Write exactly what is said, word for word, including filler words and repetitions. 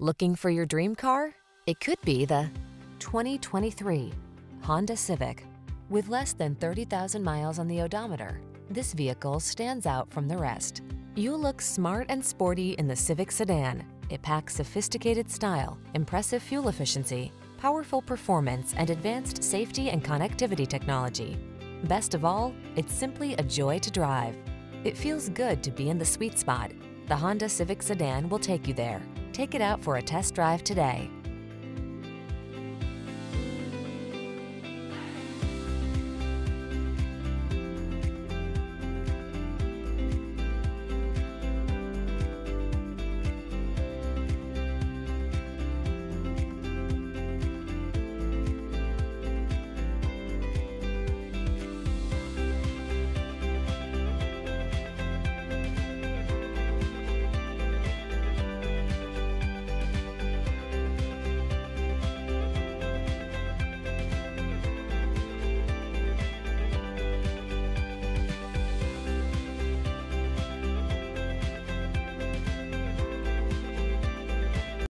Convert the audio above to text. Looking for your dream car? It could be the twenty twenty-three Honda Civic. With less than thirty thousand miles on the odometer, this vehicle stands out from the rest. You'll look smart and sporty in the Civic sedan. It packs sophisticated style, impressive fuel efficiency, powerful performance, and advanced safety and connectivity technology. Best of all, it's simply a joy to drive. It feels good to be in the sweet spot. The Honda Civic sedan will take you there. Take it out for a test drive today.